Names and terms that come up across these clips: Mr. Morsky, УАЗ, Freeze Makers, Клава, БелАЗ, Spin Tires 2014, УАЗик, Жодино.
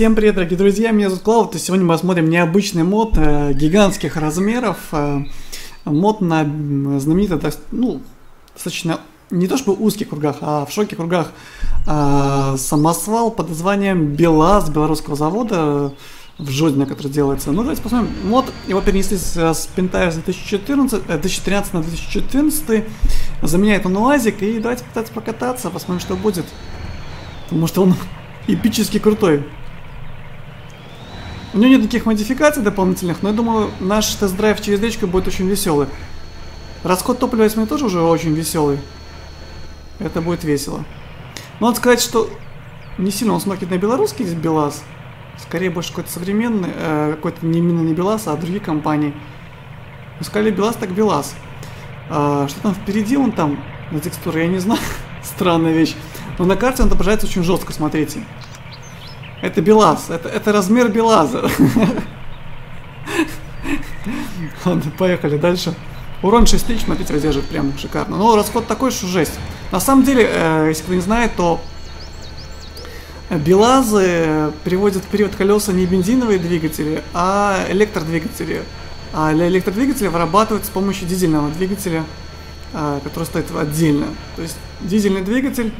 Всем привет, дорогие друзья, меня зовут Клава, и сегодня мы посмотрим необычный мод гигантских размеров, мод на знаменитый, ну, достаточно, не то чтобы в узких кругах, а в широких кругах самосвал под названием БелАЗ белорусского завода в Жодино, который делается. Ну, давайте посмотрим, мод, его перенесли с Spin Tires 2013 на 2014, заменяет он УАЗик, и давайте пытаться покататься, посмотрим, что будет, потому что он эпически крутой. У него нет никаких модификаций дополнительных, но я думаю, наш тест-драйв через речку будет очень веселый. Расход топлива, если мне тоже уже очень веселый. Это будет весело. Но надо сказать, что не сильно он смотрит на белорусский БелАЗ. Скорее, больше какой-то современный, какой-то именно не БелАЗ, а другие компании. Ну, сказали, БелАЗ так БелАЗ. Что там впереди, он там, на текстуре, я не знаю. Странная вещь. Но на карте он отображается очень жестко, смотрите. Это БелАЗ, это размер БелАЗа. Ладно, поехали дальше. Урон 6000, смотрите, держит прям шикарно. Но расход такой, что жесть. На самом деле, если кто не знает, то БелАЗы приводят в период колеса не бензиновые двигатели, а электродвигатели. А электродвигатели вырабатывают с помощью дизельного двигателя, который стоит отдельно. То есть дизельный двигатель.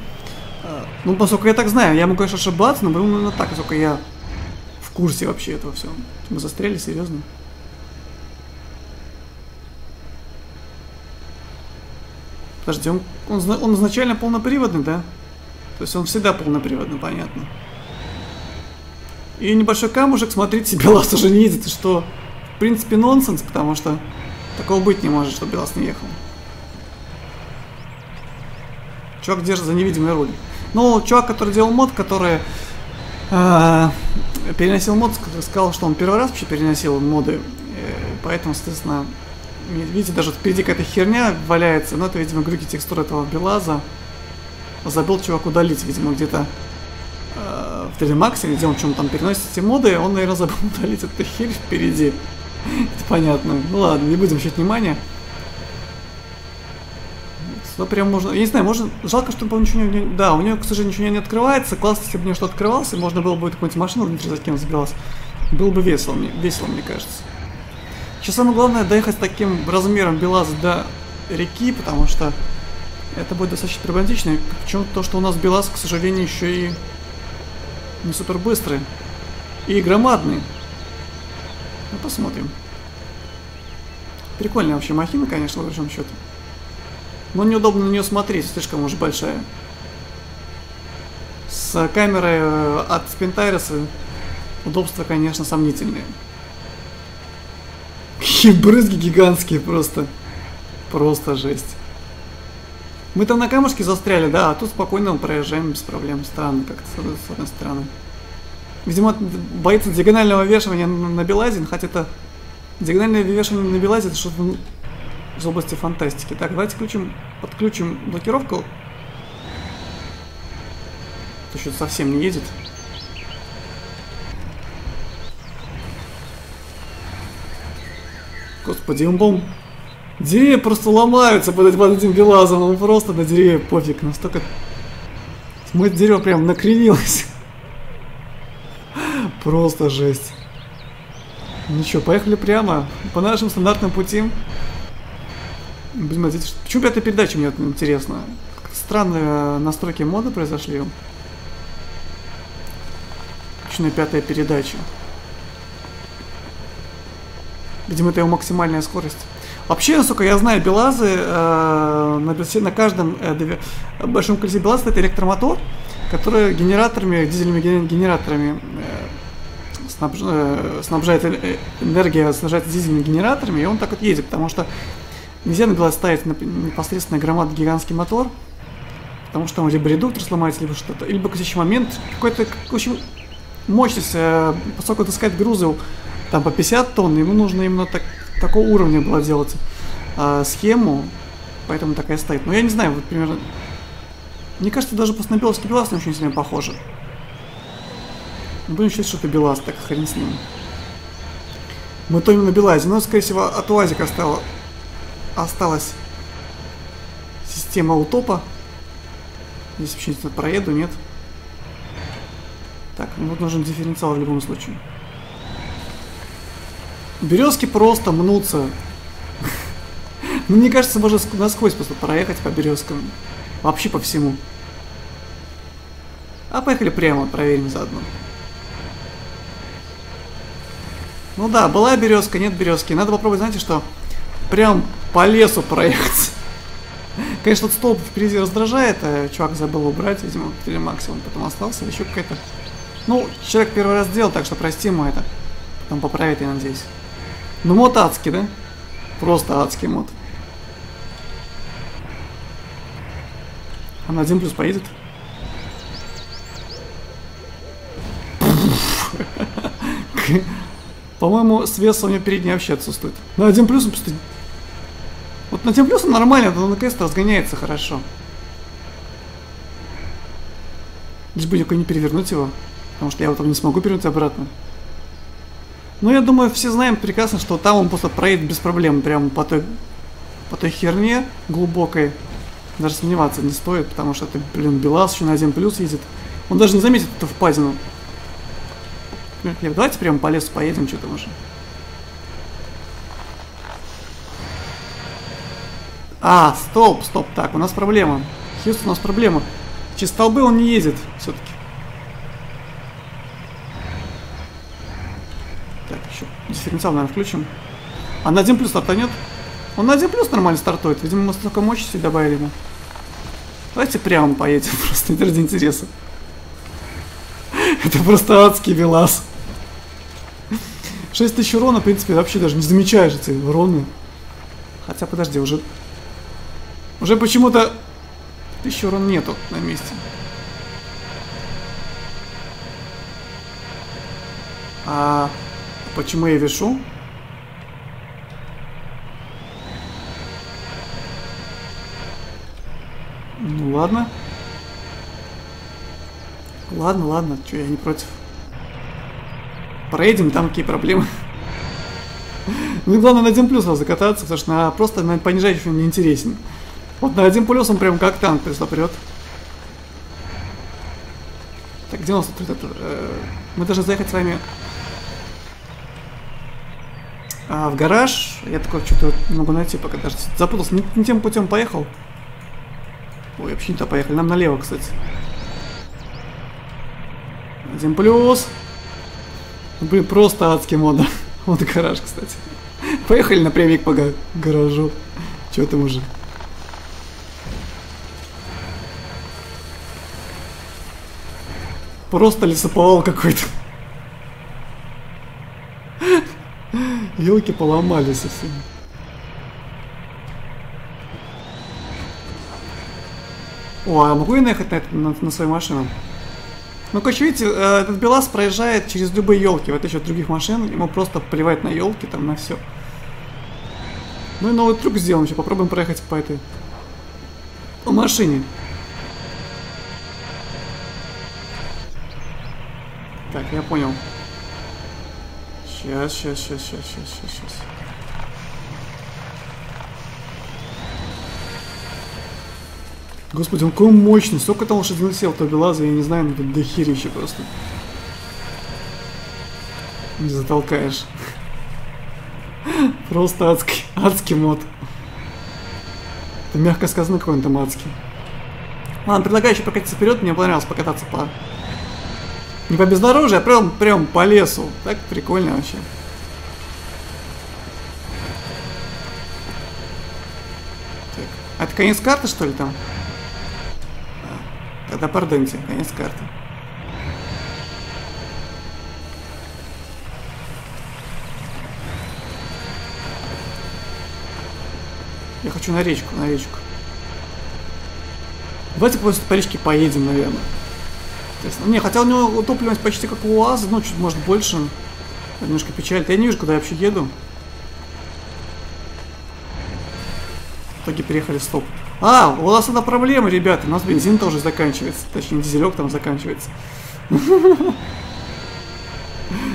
Ну, поскольку я так знаю, я могу, конечно, ошибаться, но, думаю, именно так, поскольку я в курсе вообще этого всего. Мы застряли, серьезно. Подожди, он изначально полноприводный, да? То есть он всегда полноприводный, понятно. И небольшой камушек, смотрите, БелАЗ уже не едет, что, в принципе, нонсенс, потому что такого быть не может, что БелАЗ не ехал. Чувак держит за невидимый руль. Ну, чувак, который делал мод, который переносил мод, сказал, что он первый раз вообще переносил моды. Поэтому, соответственно, видите, даже впереди какая-то херня валяется. Но это, видимо, глюки текстуры этого БелАЗа. Забыл чувак удалить, видимо, где-то в 3D Max, или где он там переносит эти моды. Он, наверное, забыл удалить эту херь впереди. Это понятно. Ну ладно, не будем обращать внимания. Да, прям можно, я не знаю, можно, жалко, что ничего не, да, у нее, к сожалению, ничего не открывается. Классно, если бы у нее что-то открывалось, можно было бы какую-нибудь машину внутри за кем забиралась. Было бы весело, мне кажется. Сейчас самое главное доехать с таким размером БелАЗа до реки, потому что это будет достаточно проблематично. Причем то, что у нас БелАЗ, к сожалению, еще и не супер быстрый и громадный. Ну, посмотрим. Прикольная вообще махина, конечно, в большом счете. Но неудобно на нее смотреть, слишком уж большая. С камерой от Spin Tires удобства, конечно, сомнительные. Какие брызги гигантские просто. Просто жесть. Мы там на камушке застряли, да, а тут спокойно проезжаем без проблем. Странно как-то, с одной стороны. Видимо, боится диагонального вешивания на БелАЗе, хотя это... Диагональное вешивание на БелАЗе это что-то... из области фантастики. Так, давайте подключим блокировку. То что-то совсем не едет. Господи, имбом. Деревья просто ломаются под этим БелАЗом. Он просто на деревья пофиг. Настолько... Мое дерево прям накренилось. Просто жесть. Ничего, поехали прямо. По нашим стандартным пути. Блин, почему 5-я передача, мне это интересно. Странные настройки мода произошли. Почему 5-я передача? Видимо, это его максимальная скорость. Вообще, насколько я знаю, БелАЗы на каждом большом колесе БелАЗа это электромотор, который генераторами, дизельными генераторами снабжает энергия, снабжается дизельными генераторами, и он так вот едет, потому что нельзя на БелАЗ ставить непосредственно громадный гигантский мотор, потому что там либо редуктор сломается, либо что-то, либо какой-то момент, какой-то, в общем, мощность, поскольку таскать грузы там по 50 тонн, ему нужно именно такого уровня было делать схему, поэтому такая стоит. Но я не знаю, вот примерно, мне кажется, даже просто на белорусский БелАЗ очень сильно похоже. Не будем считать, что это БелАЗ, так хрен с ним. Мы то именно БелАЗе, но, скорее всего, от УАЗика осталась система утопа. Здесь вообще не проеду, нет. Так, ну нужен дифференциал в любом случае. Березки просто мнутся. Мне кажется, можно насквозь просто проехать по березкам. Вообще по всему. А поехали прямо, проверим заодно. Ну да, была березка, нет березки. Надо попробовать, знаете что? Прям по лесу проехать. Конечно, вот столб впереди раздражает, а чувак забыл убрать, видимо, телемаксимум потом остался, еще какая-то... Ну, человек первый раз делал, так что прости ему это. Потом поправит, я надеюсь. Ну, мод адский, да? Просто адский мод. А на 1+ поедет? По-моему, свес у меня передний вообще отсутствует. На 1+ он просто... Вот на 1+ он нормально, но наконец-то разгоняется хорошо. Лишь бы никак не перевернуть его, потому что я потом не смогу перевернуть обратно. Но я думаю, все знаем прекрасно, что там он просто проедет без проблем, прямо по той херне глубокой. Даже сомневаться не стоит, потому что это, блин, БелАЗ еще на 1+ ездит. Он даже не заметит эту впадину. Давайте прямо по лесу поедем, что-то уже. А, стоп, стоп, так, у нас проблема. Хьюстон, у нас проблема. Через столбы он не едет, все-таки. Так, еще дифференциал, наверное, включим. А на 1+ стартанет? Он на 1+ нормально стартует. Видимо, мы столько мощности добавили ему. Давайте прямо поедем, просто ради интереса. Это просто адский БелАЗ. 6000 урона, в принципе, вообще даже не замечаешь эти уроны. Хотя, подожди, уже... Уже почему-то 1000 урона нету на месте. А почему я вешу? Ну ладно. Ладно, ладно, чё, я не против. Проедем, там какие проблемы. Ну главное на 1+ надо закататься, потому что на просто на понижающем не интересен. Вот на 1+ он прям как танк пристопрет. Так, где у нас тут мы должны заехать с вами в гараж. Я такой что-то могу найти, пока даже запутался. Не тем путем поехал. Ой, вообще не то поехали. Нам налево, кстати. 1+. Блин, просто адский мод. Вот и гараж, кстати. Поехали напрямик по гаражу. Чё там уже? Просто лесоповал какой-то. Елки поломали совсем. О, а могу я наехать на свою машину? Ну, короче, видите, этот БелАЗ проезжает через любые елки, в отличие от других машин. Ему просто плевать на елки, там, на все. Ну и новый трюк сделаем еще. Попробуем проехать по этой машине. Так, я понял. Сейчас. Господи, он какой мощный. Сколько там лошадиных сил, то БелАЗа, я не знаю, но тут дохерище просто. Не затолкаешь. Просто адский мод. Это мягко сказано, какой он там адский. Ладно, предлагаю еще прокатиться вперед. Мне понравилось покататься по... Не по бездорожью, а прям по лесу. Так прикольно вообще. Так. А это конец карты, что ли, там? А, тогда пардоньте, конец карты. Я хочу на речку, на речку. Давайте просто по речке поедем, наверное. Не, хотя у него топливность почти как у УАЗа, ну чуть может больше. Немножко печаль. Я не вижу, куда я вообще еду. В итоге переехали в стоп. А, у нас одна проблема, ребята. У нас бензин тоже заканчивается. Точнее, дизелек там заканчивается.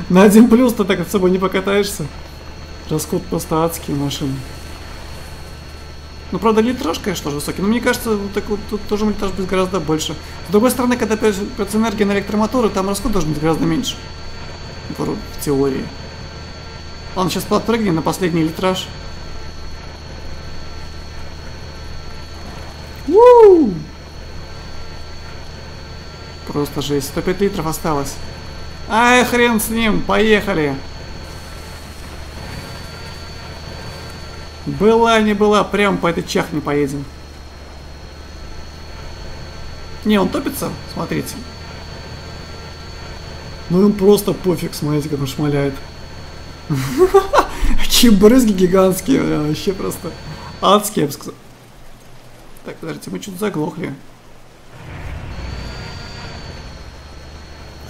На 1+ ты так от собой не покатаешься. Расход просто адский машины. Ну, правда, литраж, конечно, тоже высокий, но мне кажется, вот так вот, тут тоже литраж будет гораздо больше. С другой стороны, когда придется энергия на электромоторы, там расход должен быть гораздо меньше. В теории. Ладно, сейчас подпрыгнем на последний литраж. У-у-у! Просто жесть. 105 литров осталось. Ай, хрен с ним, поехали! Была не была, прям по этой чахне поедем. Не, он топится, смотрите. Ну им просто пофиг, смотрите, как он шмаляет. Какие брызги гигантские, вообще просто адские, я бы сказал. Так, подождите, мы чуть заглохли.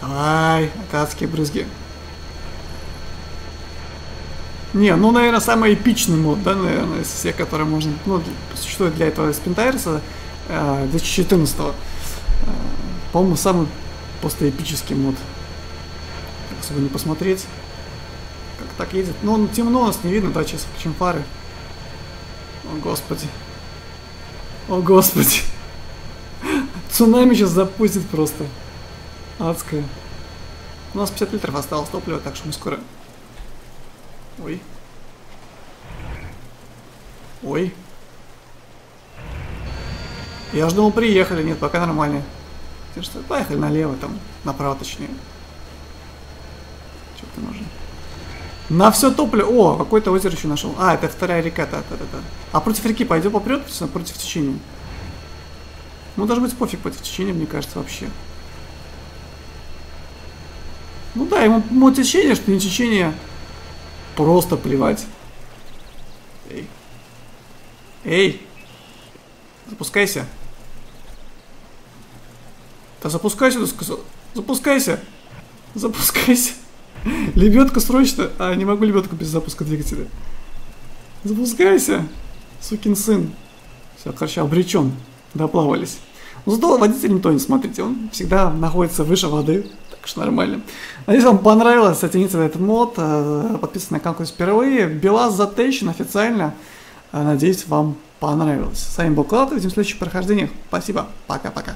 Давай, это адские брызги. Не, ну, наверное, самый эпичный мод, да, наверное, из всех, которые можно, ну, существует для этого Spin Tires 2014. По-моему, самый просто эпический мод. Так, особо не посмотреть, как так едет. Ну, темно у нас, не видно, да, сейчас, чем фары. О, господи. О, господи. Цунами сейчас запустит просто. Адское. У нас 50 литров осталось топлива, так что мы скоро... Ой. Ой. Я же думал, приехали. Нет, пока нормально. Поехали налево, там, направо точнее. Что-то нужно. На все топливо. О, какое-то озеро еще нашел. А, это вторая река, да. А против реки пойдем попрет, против течения. Ну, должно быть пофиг против течения, мне кажется, вообще. Ну да, ему течение, что не течение. Просто плевать. Эй. Эй. Запускайся. Да запускайся, ты сказал. Запускайся. Запускайся. Лебедка срочно. А, не могу лебедку без запуска двигателя. Запускайся. Сукин сын. Все, короче, обречен. Доплавались. Но зато водитель не тонет, смотрите. Он всегда находится выше воды. Нормально. Надеюсь, вам понравилось. Оцените этот мод. Подписывайтесь на канал впервые. БелАЗ затещен официально. Надеюсь, вам понравилось. С вами был Клава. Увидимся в следующих прохождениях. Спасибо. Пока-пока.